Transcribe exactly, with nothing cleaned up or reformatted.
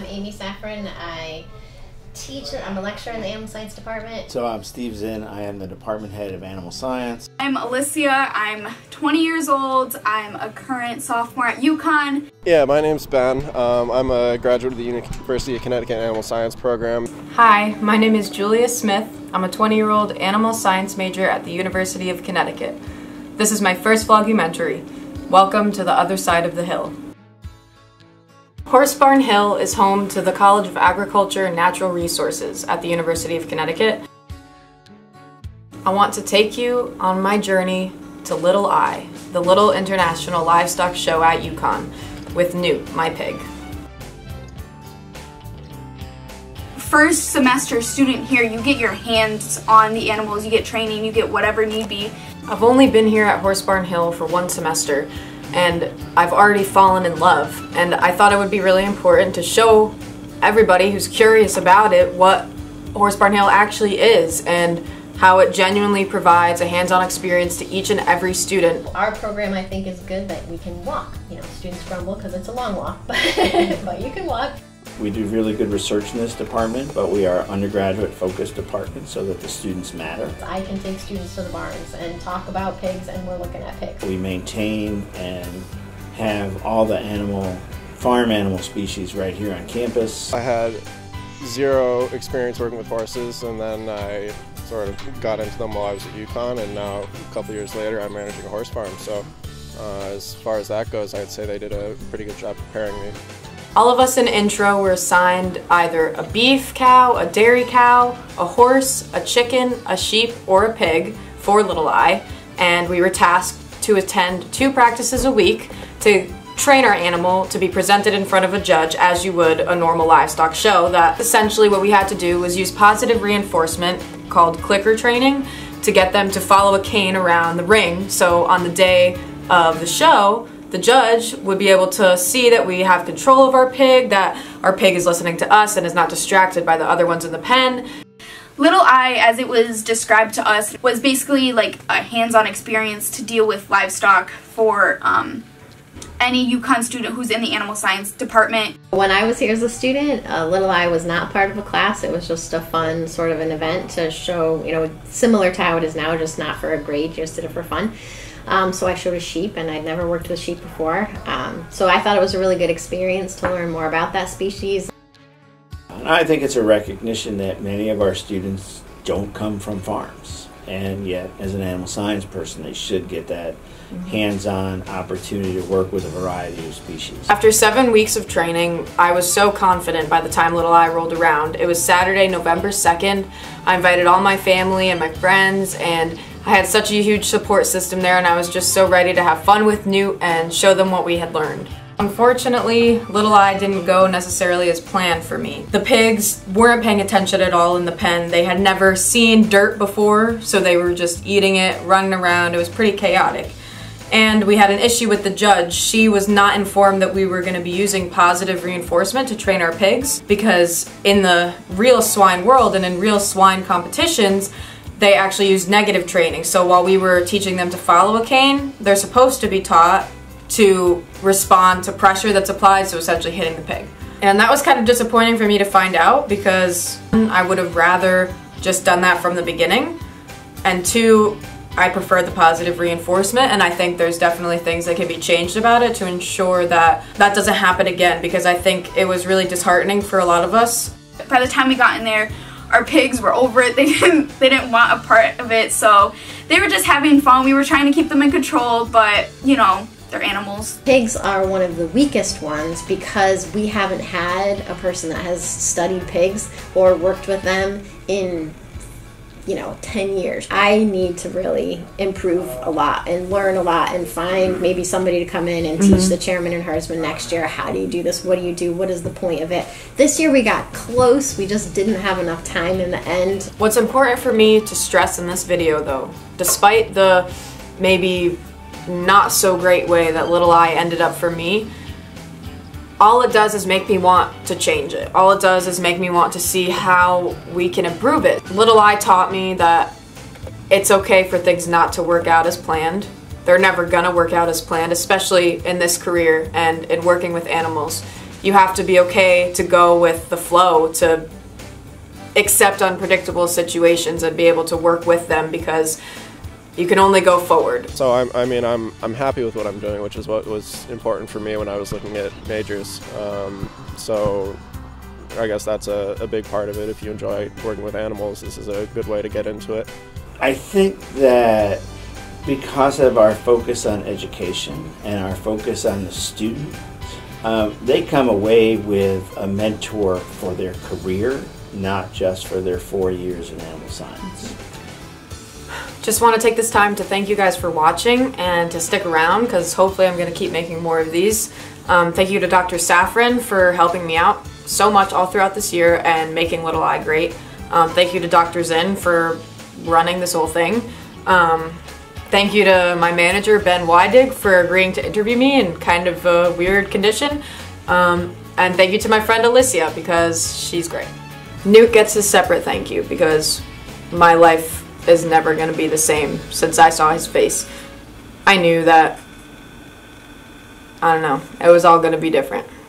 I'm Amy Safran. I teach, I'm a lecturer in the Animal Science Department. So I'm Steve Zinn. I am the Department Head of Animal Science. I'm Alisia. I'm twenty years old. I'm a current sophomore at UConn. Yeah, my name's Ben. Um, I'm a graduate of the University of Connecticut Animal Science Program. Hi, my name is Julia Smith. I'm a twenty-year-old animal science major at the University of Connecticut. This is my first vlogumentary. Welcome to the other side of the hill. Horse Barn Hill is home to the College of Agriculture and Natural Resources at the University of Connecticut. I want to take you on my journey to Little I, the Little International Livestock Show at UConn, with Newt, my pig. First semester student here, you get your hands on the animals, you get training, you get whatever need be. I've only been here at Horse Barn Hill for one semester, and I've already fallen in love, and I thought it would be really important to show everybody who's curious about it what Horse Barn Hill actually is and how it genuinely provides a hands-on experience to each and every student. Our program, I think, is good that we can walk. You know, students grumble because it's a long walk, but, but you can walk. We do really good research in this department, but we are an undergraduate-focused department so that the students matter. I can take students to the barns and talk about pigs, and we're looking at pigs. We maintain and have all the animal, farm animal species right here on campus. I had zero experience working with horses, and then I sort of got into them while I was at UConn, and now a couple years later I'm managing a horse farm. So uh, as far as that goes, I'd say they did a pretty good job preparing me. All of us in intro were assigned either a beef cow, a dairy cow, a horse, a chicken, a sheep, or a pig for Little I, and we were tasked to attend two practices a week to train our animal to be presented in front of a judge as you would a normal livestock show. That essentially what we had to do was use positive reinforcement called clicker training to get them to follow a cane around the ring, so on the day of the show the judge would be able to see that we have control of our pig, that our pig is listening to us and is not distracted by the other ones in the pen. Little I, as it was described to us, was basically like a hands-on experience to deal with livestock for um, any UConn student who's in the animal science department. When I was here as a student, uh, Little I was not part of a class. It was just a fun sort of an event to show, you know, similar to how it is now, just not for a grade, just did it for fun. Um, so I showed a sheep, and I'd never worked with sheep before. Um, so I thought it was a really good experience to learn more about that species. I think it's a recognition that many of our students don't come from farms, and yet as an animal science person they should get that hands-on opportunity to work with a variety of species. After seven weeks of training, I was so confident by the time Little I rolled around. It was Saturday, November second. I invited all my family and my friends, and I had such a huge support system there, and I was just so ready to have fun with Newt and show them what we had learned. Unfortunately, Little I didn't go necessarily as planned for me. The pigs weren't paying attention at all in the pen. They had never seen dirt before, so they were just eating it, running around. It was pretty chaotic. And we had an issue with the judge. She was not informed that we were going to be using positive reinforcement to train our pigs, because in the real swine world and in real swine competitions, they actually use negative training. So while we were teaching them to follow a cane, they're supposed to be taught to respond to pressure that's applied, so essentially hitting the pig. And that was kind of disappointing for me to find out, because I would have rather just done that from the beginning, and two, I prefer the positive reinforcement, and I think there's definitely things that can be changed about it to ensure that that doesn't happen again, because I think it was really disheartening for a lot of us. By the time we got in there, our pigs were over it. They didn't, they didn't want a part of it, so they were just having fun. We were trying to keep them in control, but, you know, they're animals. Pigs are one of the weakest ones because we haven't had a person that has studied pigs or worked with them in, you know, ten years. I need to really improve a lot and learn a lot and find maybe somebody to come in and mm-hmm. teach the chairman and herdsman next year, how do you do this, what do you do, what is the point of it. This year we got close, we just didn't have enough time in the end. What's important for me to stress in this video though, despite the maybe not so great way that Little I ended up for me, all it does is make me want to change it. All it does is make me want to see how we can improve it. Little I taught me that it's okay for things not to work out as planned. They're never gonna work out as planned, especially in this career and in working with animals. you have to be okay to go with the flow, to accept unpredictable situations and be able to work with them, because you can only go forward. So I'm, I mean, I'm, I'm happy with what I'm doing, which is what was important for me when I was looking at majors. Um, so I guess that's a, a big part of it. If you enjoy working with animals, this is a good way to get into it. I think that because of our focus on education and our focus on the student, um, they come away with a mentor for their career, not just for their four years in animal science. Just want to take this time to thank you guys for watching and to stick around, because hopefully I'm going to keep making more of these. Um, thank you to Doctor Safran for helping me out so much all throughout this year and making Little Eye great. Um, thank you to Doctor Zinn for running this whole thing. Um, thank you to my manager, Ben Weidig, for agreeing to interview me in kind of a weird condition. Um, and thank you to my friend Alisia, because she's great. Newt gets his separate thank you, because my life is never going to be the same since I saw his face. I knew that, I don't know, it was all going to be different.